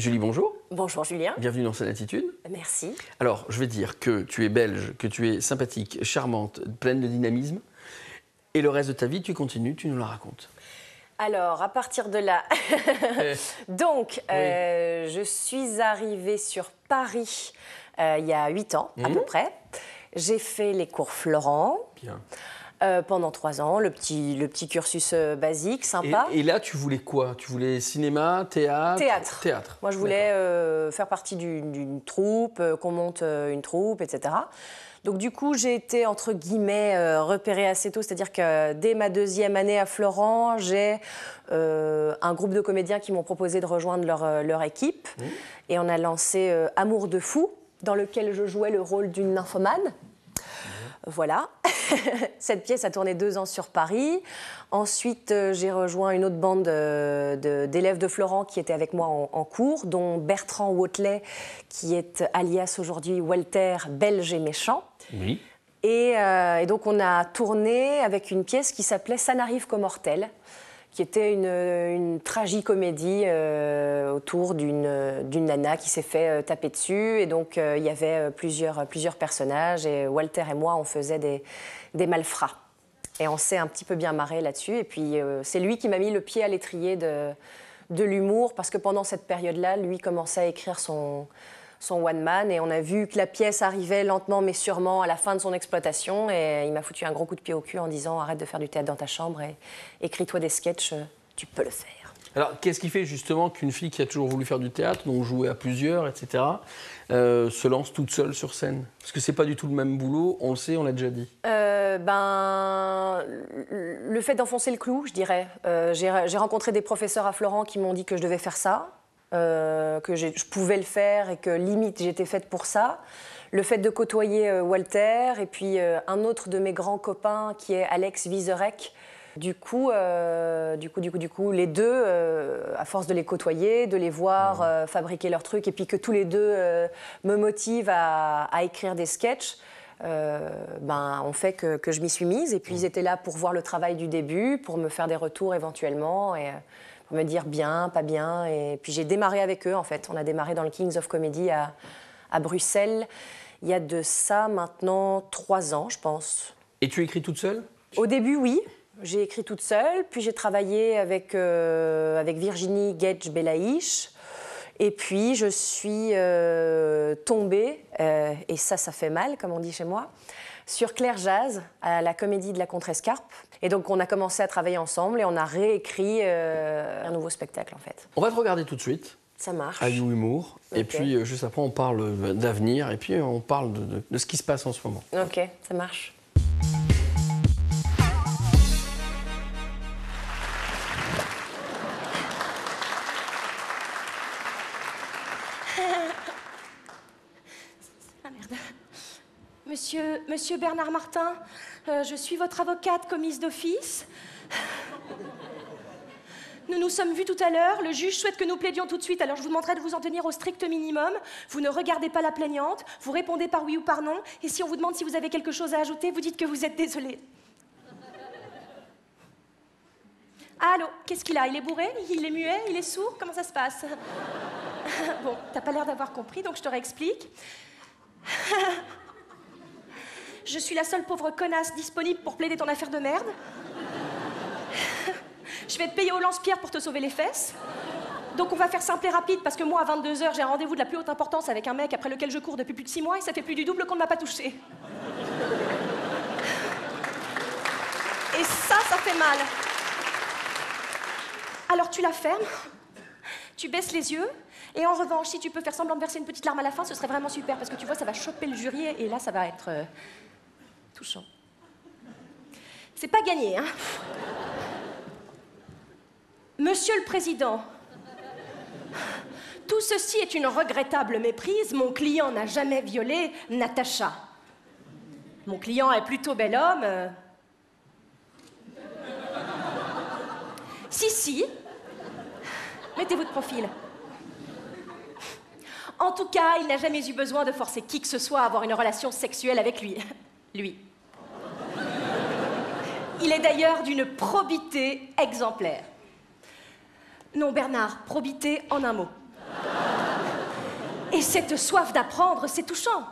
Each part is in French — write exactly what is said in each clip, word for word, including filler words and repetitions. Julie, bonjour. Bonjour Julien. Bienvenue dans cette attitude. Merci. Alors, je vais dire que tu es belge, que tu es sympathique, charmante, pleine de dynamisme. Et le reste de ta vie, tu continues, tu nous la racontes. Alors, à partir de là, donc, oui. euh, je suis arrivée sur Paris euh, il y a huit ans, mmh. à peu près. J'ai fait les cours Florent. Bien. Euh, pendant trois ans, le petit, le petit cursus euh, basique, sympa. Et, et là, tu voulais quoi? Tu voulais cinéma, théâtre? Théâtre. Théâtre. Moi, je voulais euh, faire partie d'une, d'une troupe, euh, qu'on monte euh, une troupe, et cetera. Donc, du coup, j'ai été, entre guillemets, euh, repérée assez tôt. C'est-à-dire que dès ma deuxième année à Florent, j'ai euh, un groupe de comédiens qui m'ont proposé de rejoindre leur, leur équipe. Mmh. Et on a lancé euh, Amour de fou, dans lequel je jouais le rôle d'une nymphomane. Voilà. Cette pièce a tourné deux ans sur Paris. Ensuite, euh, j'ai rejoint une autre bande euh, d'élèves de, de Florent qui étaient avec moi en, en cours, dont Bertrand Wotley, qui est alias aujourd'hui Walter, belge et méchant. Oui. Et, euh, et donc, on a tourné avec une pièce qui s'appelait « Ça n'arrive qu'aux mortels », qui était une, une tragicomédie euh, autour d'une d'une nana qui s'est fait euh, taper dessus. Et donc, il euh, y avait plusieurs, plusieurs personnages. Et Walter et moi, on faisait des, des malfrats. Et on s'est un petit peu bien marré là-dessus. Et puis, euh, c'est lui qui m'a mis le pied à l'étrier de, de l'humour. Parce que pendant cette période-là, lui commençait à écrire son, son one-man. Et on a vu que la pièce arrivait lentement, mais sûrement, à la fin de son exploitation. Et il m'a foutu un gros coup de pied au cul en disant « Arrête de faire du théâtre dans ta chambre et écris-toi des sketchs, tu peux le faire. » Alors, qu'est-ce qui fait justement qu'une fille qui a toujours voulu faire du théâtre, dont jouer à plusieurs, et cetera, euh, se lance toute seule sur scène? Parce que c'est pas du tout le même boulot, on le sait, on l'a déjà dit. Euh, ben, le fait d'enfoncer le clou, je dirais. Euh, j'ai rencontré des professeurs à Florent qui m'ont dit que je devais faire ça, euh, que je pouvais le faire et que limite j'étais faite pour ça. Le fait de côtoyer euh, Walter et puis euh, un autre de mes grands copains qui est Alex Vizerek. Du coup, euh, du coup, du coup, du coup, les deux, euh, à force de les côtoyer, de les voir euh, fabriquer leurs trucs, et puis que tous les deux euh, me motivent à, à écrire des sketchs, euh, ben, on fait que, que je m'y suis mise. Et puis, ils étaient là pour voir le travail du début, pour me faire des retours éventuellement, et pour me dire bien, pas bien. Et puis, j'ai démarré avec eux, en fait. On a démarré dans le Kings of Comedy à, à Bruxelles. Il y a de ça maintenant trois ans, je pense. Et tu écris toute seule? Au début, oui. J'ai écrit toute seule, puis j'ai travaillé avec, euh, avec Virginie gage Belaïch. Et puis, je suis euh, tombée, euh, et ça, ça fait mal, comme on dit chez moi, sur Claire Jazz, à la Comédie de la Contrescarpe. Et donc, on a commencé à travailler ensemble et on a réécrit euh, un nouveau spectacle, en fait. On va te regarder tout de suite. Ça marche. À YouHumour. Okay. Et puis, euh, juste après, on parle d'avenir et puis on parle de, de, de ce qui se passe en ce moment. OK, ça marche. Monsieur, Monsieur Bernard Martin, euh, je suis votre avocate commise d'office. Nous nous sommes vus tout à l'heure. Le juge souhaite que nous plaidions tout de suite, alors je vous demanderai de vous en tenir au strict minimum. Vous ne regardez pas la plaignante, vous répondez par oui ou par non, et si on vous demande si vous avez quelque chose à ajouter, vous dites que vous êtes désolé. Allô, qu'est-ce qu'il a? Il est bourré? Il est muet? Il est sourd? Comment ça se passe? Bon, t'as pas l'air d'avoir compris, donc je te réexplique. Je suis la seule pauvre connasse disponible pour plaider ton affaire de merde. Je vais te payer au lance-pierre pour te sauver les fesses. Donc on va faire simple et rapide, parce que moi, à vingt-deux heures, j'ai un rendez-vous de la plus haute importance avec un mec après lequel je cours depuis plus de six mois, et ça fait plus du double qu'on ne m'a pas touchée. Et ça, ça fait mal. Alors tu la fermes, tu baisses les yeux, et en revanche, si tu peux faire semblant de verser une petite larme à la fin, ce serait vraiment super, parce que tu vois, ça va choper le jury, et là, ça va être... Euh... touchant. C'est pas gagné, hein? Monsieur le Président, tout ceci est une regrettable méprise. Mon client n'a jamais violé Natacha. Mon client est plutôt bel homme. Euh... Si, si. Mettez-vous de profil. En tout cas, il n'a jamais eu besoin de forcer qui que ce soit à avoir une relation sexuelle avec lui. Lui. Il est d'ailleurs d'une probité exemplaire. Non, Bernard, probité en un mot. Et cette soif d'apprendre, c'est touchant.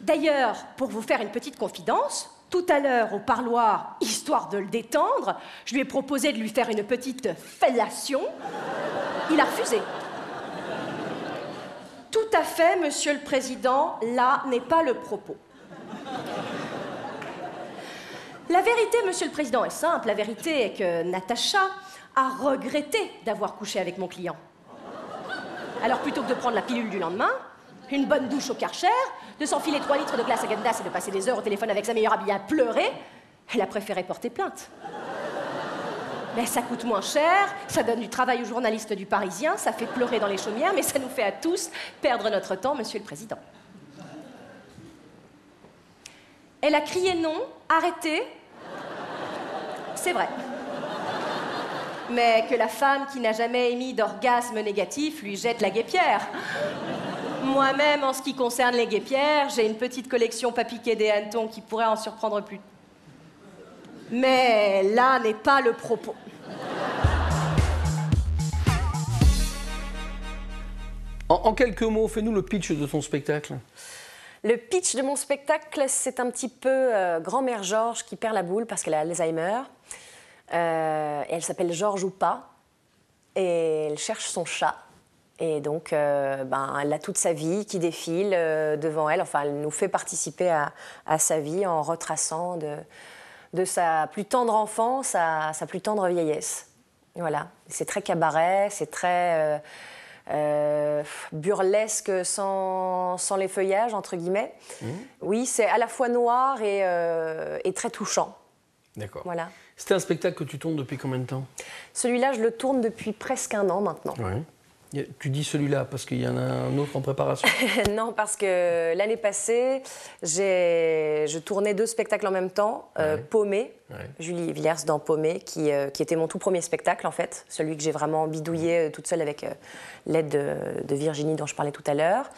D'ailleurs, pour vous faire une petite confidence, tout à l'heure au parloir, histoire de le détendre, je lui ai proposé de lui faire une petite fellation. Il a refusé. Tout à fait, Monsieur le Président, là n'est pas le propos. La vérité, Monsieur le Président, est simple. La vérité est que Natacha a regretté d'avoir couché avec mon client. Alors plutôt que de prendre la pilule du lendemain, une bonne douche au Karcher, de s'enfiler trois litres de glace à Gandas et de passer des heures au téléphone avec sa meilleure amie à pleurer, elle a préféré porter plainte. Mais ça coûte moins cher, ça donne du travail aux journalistes du Parisien, ça fait pleurer dans les chaumières, mais ça nous fait à tous perdre notre temps, Monsieur le Président. Elle a crié non, arrêtez. C'est vrai. Mais que la femme qui n'a jamais émis d'orgasme négatif lui jette la guêpière. Moi-même, en ce qui concerne les guêpières, j'ai une petite collection papiquée des hannetons qui pourrait en surprendre plus. Mais là n'est pas le propos. En, en quelques mots, fais-nous le pitch de ton spectacle. Le pitch de mon spectacle, c'est un petit peu euh, grand-mère Georges qui perd la boule parce qu'elle a Alzheimer. Euh, elle s'appelle Georges ou pas, et elle cherche son chat. Et donc, euh, ben, elle a toute sa vie qui défile euh, devant elle. Enfin, elle nous fait participer à, à sa vie en retraçant de, de sa plus tendre enfance à sa plus tendre vieillesse. Voilà. C'est très cabaret, c'est très euh, euh, burlesque sans, sans les feuillages, entre guillemets. Mmh. Oui, c'est à la fois noir et, euh, et très touchant. D'accord. Voilà. C'était un spectacle que tu tournes depuis combien de temps? Celui-là, je le tourne depuis presque un an maintenant. Ouais. Tu dis celui-là parce qu'il y en a un autre en préparation? Non, parce que l'année passée, je tournais deux spectacles en même temps. Ouais. Euh, Paumé, ouais. Julie Villers dans Paumé, qui, euh, qui était mon tout premier spectacle en fait. Celui que j'ai vraiment bidouillé euh, toute seule avec euh, l'aide de, de Virginie dont je parlais tout à l'heure.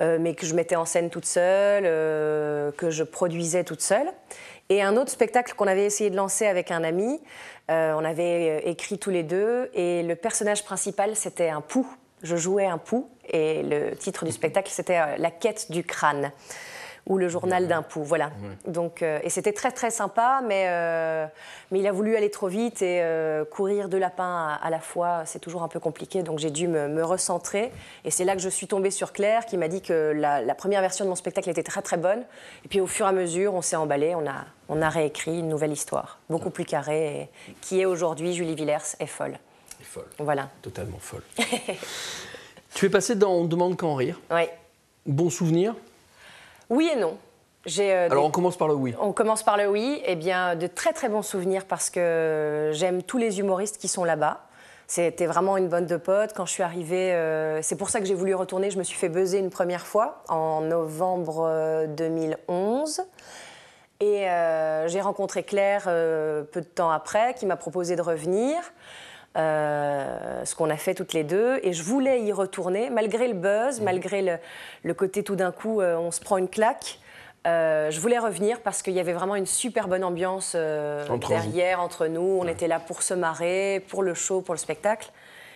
Euh, mais que je mettais en scène toute seule, euh, que je produisais toute seule. Et un autre spectacle qu'on avait essayé de lancer avec un ami, euh, on avait écrit tous les deux, et le personnage principal, c'était un pou. Je jouais un pou, et le titre du spectacle, c'était euh, « La quête du crâne », ou « Le journal d'un pou », voilà. Ouais. Donc, euh, et c'était très, très sympa, mais, euh, mais il a voulu aller trop vite, et euh, courir de lapin à, à la fois, c'est toujours un peu compliqué, donc j'ai dû me, me recentrer. Et c'est là que je suis tombée sur Claire, qui m'a dit que la, la première version de mon spectacle était très, très bonne. Et puis, au fur et à mesure, on s'est emballé, on a... On a réécrit une nouvelle histoire, beaucoup plus carrée, et qui est aujourd'hui Julie Villers est folle. Est folle. Voilà. Totalement folle. Tu es passée dans On demande quand on rire. Oui. Bon souvenir? Oui et non. Euh, Alors des... on commence par le oui. On commence par le oui. Eh bien, de très très bons souvenirs parce que j'aime tous les humoristes qui sont là-bas. C'était vraiment une bande de potes. Quand je suis arrivée, euh, c'est pour ça que j'ai voulu retourner. Je me suis fait buzzer une première fois en novembre deux mille onze. Et euh, j'ai rencontré Claire euh, peu de temps après, qui m'a proposé de revenir, euh, ce qu'on a fait toutes les deux. Et je voulais y retourner, malgré le buzz, malgré le, le côté tout d'un coup, euh, on se prend une claque. Euh, je voulais revenir parce qu'il y avait vraiment une super bonne ambiance euh, entre derrière, vous. entre nous. On ouais. était là pour se marrer, pour le show, pour le spectacle.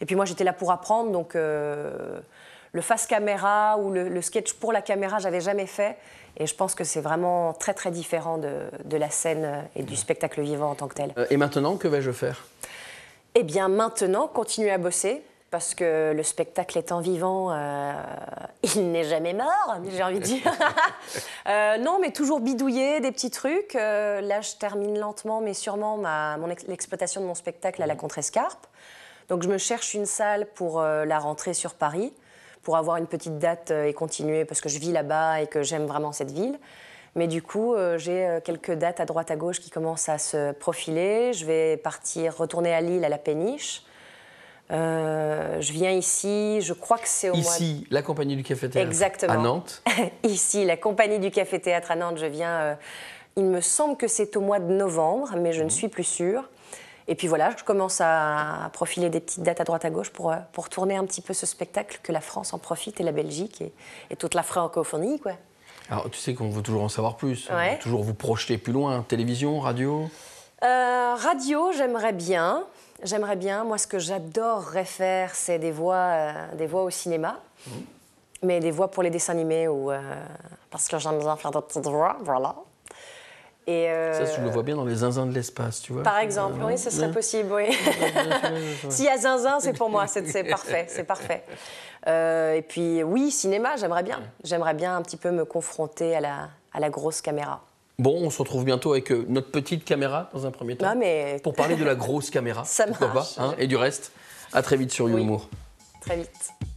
Et puis moi, j'étais là pour apprendre, donc... Euh, le face caméra ou le, le sketch pour la caméra, j'avais jamais fait. Et je pense que c'est vraiment très très différent de, de la scène et du spectacle vivant en tant que tel. Et maintenant, que vais-je faire? Eh bien maintenant, continuer à bosser, parce que le spectacle étant vivant, euh, il n'est jamais mort, j'ai envie de dire. euh, non, mais toujours bidouiller des petits trucs. Euh, là, je termine lentement, mais sûrement ma, mon ex, l'exploitation de mon spectacle à la Contrescarpe. Donc je me cherche une salle pour euh, la rentrée sur Paris, pour avoir une petite date et continuer, parce que je vis là-bas et que j'aime vraiment cette ville. Mais du coup, euh, j'ai quelques dates à droite à gauche qui commencent à se profiler. Je vais partir, retourner à Lille, à La Péniche. Euh, je viens ici, je crois que c'est au ici, mois... Ici, de... la Compagnie du café-théâtre Exactement. à Nantes. Ici, la Compagnie du café-théâtre à Nantes, je viens... Euh, il me semble que c'est au mois de novembre, mais je mmh. ne suis plus sûre. Et puis voilà, je commence à profiler des petites dates à droite à gauche pour, pour tourner un petit peu ce spectacle, que la France en profite, et la Belgique, et, et toute la francophonie, quoi. Alors, tu sais qu'on veut toujours en savoir plus, ouais. on veut toujours vous projeter plus loin. Télévision, radio euh, Radio, j'aimerais bien. J'aimerais bien. Moi, ce que j'adorerais faire, c'est des voix, euh, des voix au cinéma. Mmh. mais des voix pour les dessins animés ou euh, parce que j'aime bien faire des petites voix, voilà. Et euh... ça, tu le vois bien dans les zinzins de l'espace, tu vois. Par exemple, euh... oui, ce serait possible, oui. S'il y a zinzin, c'est pour moi, c'est parfait, c'est parfait. Euh, et puis, oui, cinéma, j'aimerais bien. J'aimerais bien un petit peu me confronter à la, à la grosse caméra. Bon, on se retrouve bientôt avec euh, notre petite caméra, dans un premier temps, non, mais... pour parler de la grosse caméra. Ça marche. Pas, hein, et du reste, à très vite sur YouHumour. Oui. Très vite.